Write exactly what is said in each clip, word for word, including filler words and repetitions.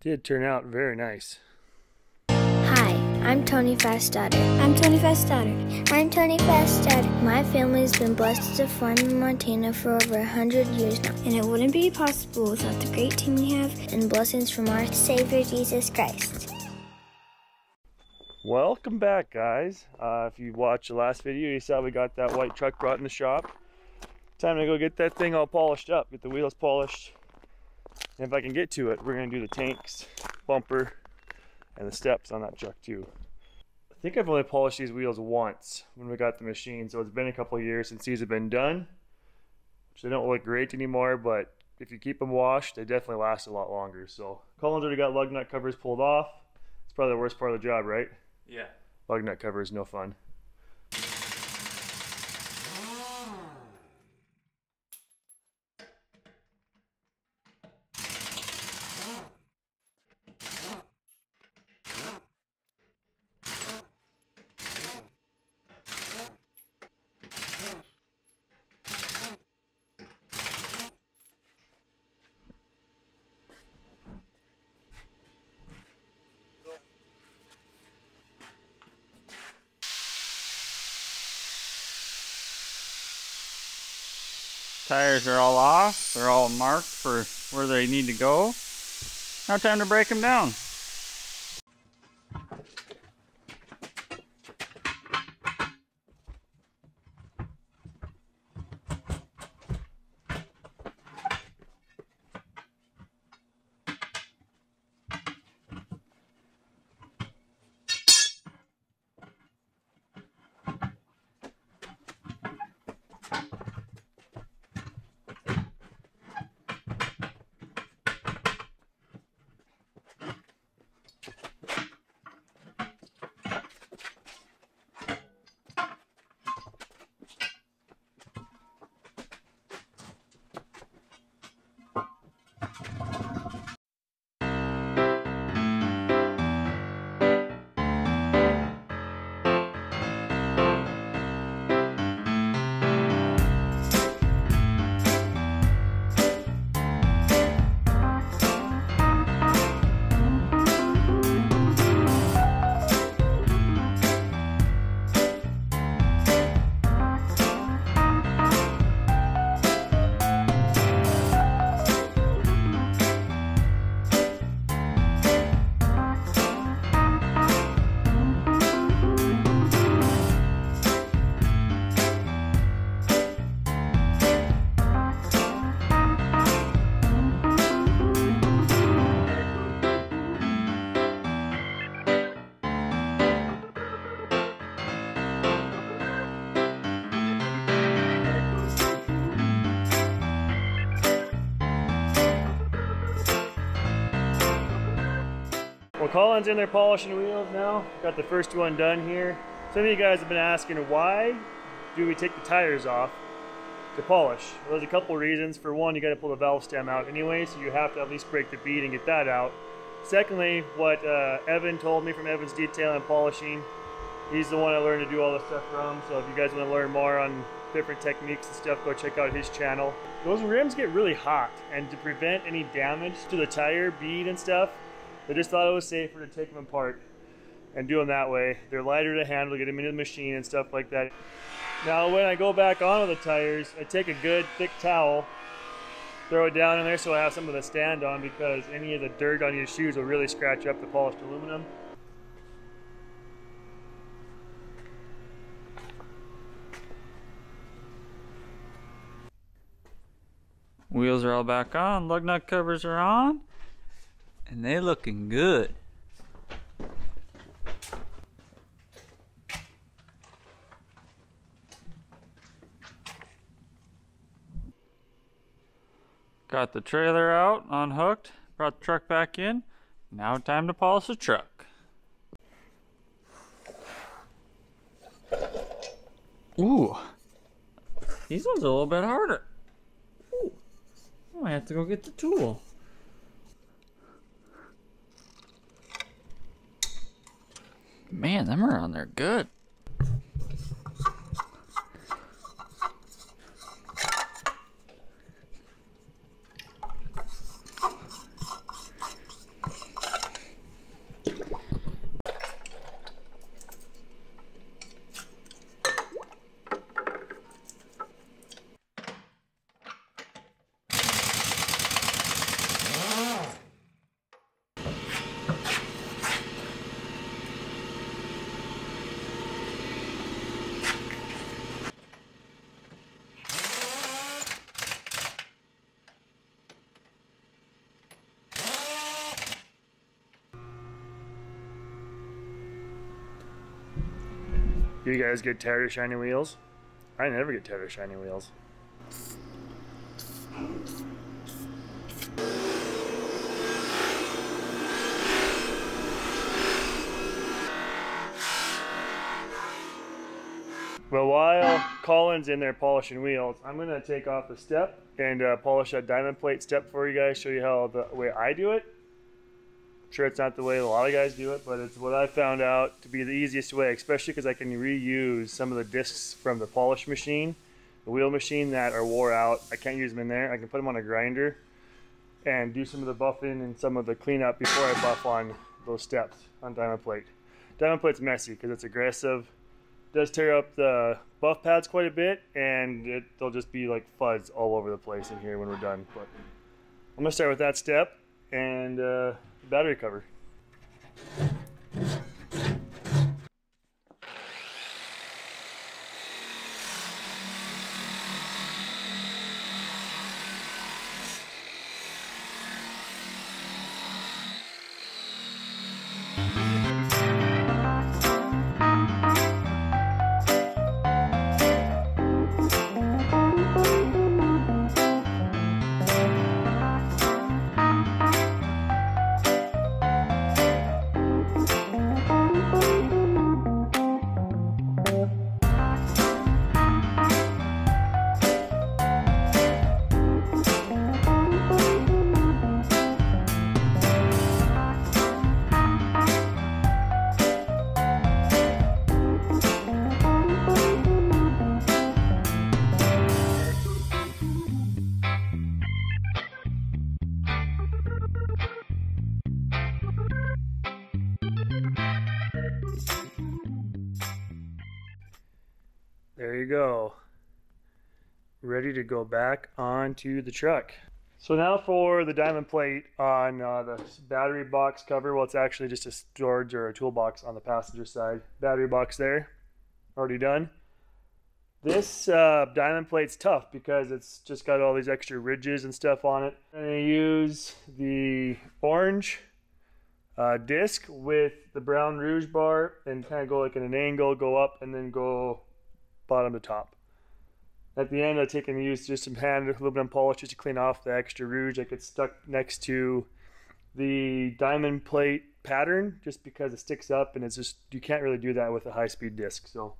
did turn out very nice. Hi, I'm Tony Fastodder. I'm Tony Fastodder. I'm Tony Fastodder. My family's been blessed to farm in Montana for over a hundred years now, and it wouldn't be possible without the great team we have and blessings from our Savior Jesus Christ. Welcome back, guys. Uh, if you watched the last video, you saw we got that white truck brought in the shop. Time to go get that thing all polished up, get the wheels polished. And if I can get to it, we're gonna do the tanks, bumper, and the steps on that truck too. I think I've only polished these wheels once when we got the machine, so it's been a couple of years since these have been done. Which they don't look great anymore, but if you keep them washed, they definitely last a lot longer. So Colin's already got lug nut covers pulled off. It's probably the worst part of the job, right? Yeah. Lug nut cover is no fun. Tires are all off, they're all marked for where they need to go. Now time to break them down. Colin's in there polishing wheels now. Got the first one done here. Some of you guys have been asking, why do we take the tires off to polish? Well, there's a couple reasons. For one, you got to pull the valve stem out anyway, so you have to at least break the bead and get that out. Secondly, what uh, Evan told me from Evan's Detailing and Polishing, he's the one I learned to do all this stuff from. So if you guys want to learn more on different techniques and stuff, go check out his channel. Those rims get really hot, and to prevent any damage to the tire bead and stuff, I just thought it was safer to take them apart and do them that way. They're lighter to handle, get them into the machine and stuff like that. Now when I go back on with the tires, I take a good thick towel, throw it down in there so I have something to stand on, because any of the dirt on your shoes will really scratch up the polished aluminum. Wheels are all back on, lug nut covers are on. And they're looking good. Got the trailer out, unhooked, brought the truck back in. Now time to polish the truck. Ooh, these ones are a little bit harder. Ooh, I might have to go get the tool. Man, them are on there good. You guys get tired of shiny wheels? I never get tired of shiny wheels. Well, while Colin's in there polishing wheels, I'm gonna take off a step and uh, polish that diamond plate step for you guys, show you how the way I do it. I'm sure it's not the way a lot of guys do it, but it's what I found out to be the easiest way, especially because I can reuse some of the discs from the polish machine, the wheel machine, that are wore out. I can't use them in there. I can put them on a grinder and do some of the buffing and some of the cleanup before I buff on those steps on diamond plate. Diamond plate's messy because it's aggressive. Does tear up the buff pads quite a bit, and it, they'll just be like fuzz all over the place in here when we're done. But I'm gonna start with that step and uh, the battery cover. There you go, ready to go back onto the truck. So now for the diamond plate on uh, the battery box cover. Well, it's actually just a storage or a toolbox on the passenger side. Battery box there, already done. This uh, diamond plate's tough because it's just got all these extra ridges and stuff on it. I'm gonna use the orange uh, disc with the brown rouge bar and kind of go like in an angle, go up and then go bottom to top. At the end, I take and use just some hand aluminum polish just to clean off the extra rouge that gets stuck next to the diamond plate pattern, just because it sticks up and it's just, you can't really do that with a high-speed disc. So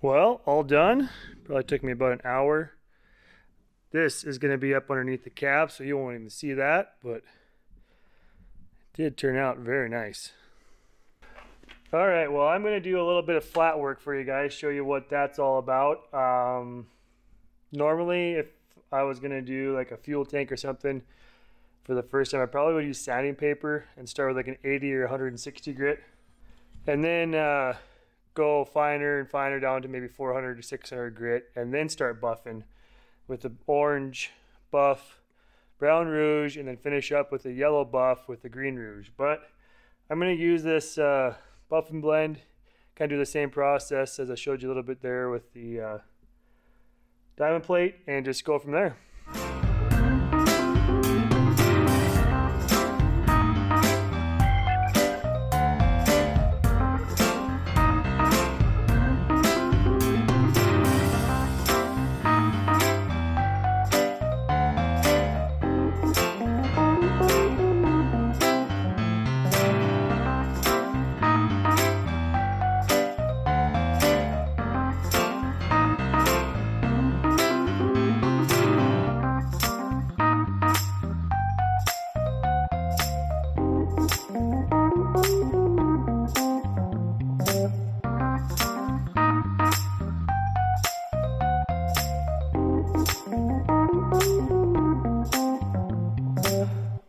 well, all done. Probably took me about an hour. This is going to be up underneath the cab, so you won't even see that, but it did turn out very nice. All right, well, I'm going to do a little bit of flat work for you guys, show you what that's all about. Um, normally, if I was going to do like a fuel tank or something for the first time, I probably would use sanding paper and start with like an eighty or one hundred sixty grit. And then uh, go finer and finer down to maybe four hundred to six hundred grit, and then start buffing with the orange buff brown rouge, and then finish up with a yellow buff with the green rouge. But I'm going to use this uh, buff and blend, kind of do the same process as I showed you a little bit there with the uh, diamond plate, and just go from there.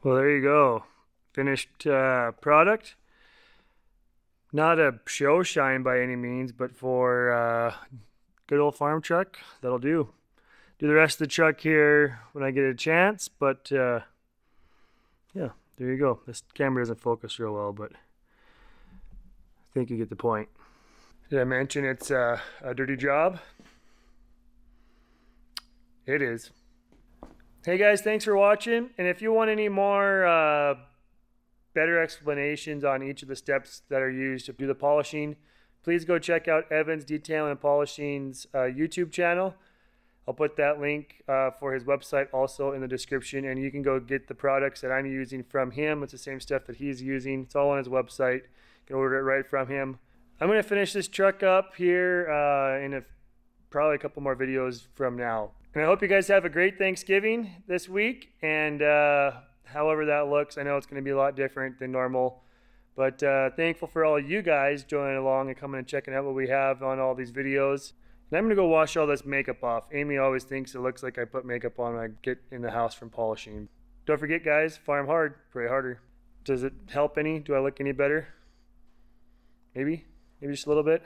Well, there you go. Finished uh, product. Not a show shine by any means, but for uh, good old farm truck, that'll do. Do the rest of the truck here when I get a chance, but uh, yeah, there you go. This camera doesn't focus real well, but I think you get the point. Did I mention it's uh, a dirty job? It is. Hey guys, thanks for watching, and if you want any more uh, better explanations on each of the steps that are used to do the polishing, please go check out Evan's Detailing and Polishing's uh, YouTube channel. I'll put that link uh, for his website also in the description, and you can go get the products that I'm using from him. It's the same stuff that he's using. It's all on his website. You can order it right from him. I'm going to finish this truck up here uh, in a, probably a couple more videos from now. And I hope you guys have a great Thanksgiving this week, and uh, however that looks, I know it's going to be a lot different than normal, but uh, thankful for all you guys joining along and coming and checking out what we have on all these videos. And I'm going to go wash all this makeup off. Amy always thinks it looks like I put makeup on when I get in the house from polishing. Don't forget guys, farm hard, pray harder. Does it help any? Do I look any better? Maybe? Maybe just a little bit?